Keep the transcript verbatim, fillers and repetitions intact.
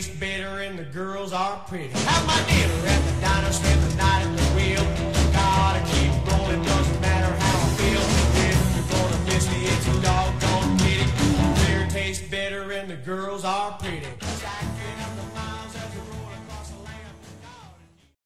tastes better and the girls are pretty. Have my dinner at the diner, spend the night.